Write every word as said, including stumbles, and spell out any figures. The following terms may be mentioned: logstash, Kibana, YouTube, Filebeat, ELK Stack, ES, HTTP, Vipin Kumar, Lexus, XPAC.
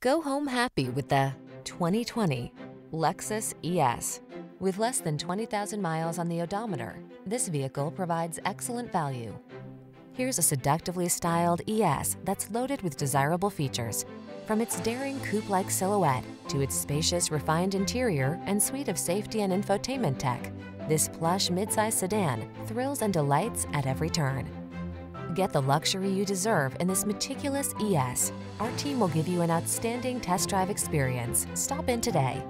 Go home happy with the twenty twenty Lexus E S. With less than twenty thousand miles on the odometer, this vehicle provides excellent value. Here's a seductively styled E S that's loaded with desirable features. From its daring coupe-like silhouette to its spacious, refined interior and suite of safety and infotainment tech, this plush midsize sedan thrills and delights at every turn. Get the luxury you deserve in this meticulous E S. Our team will give you an outstanding test drive experience. Stop in today.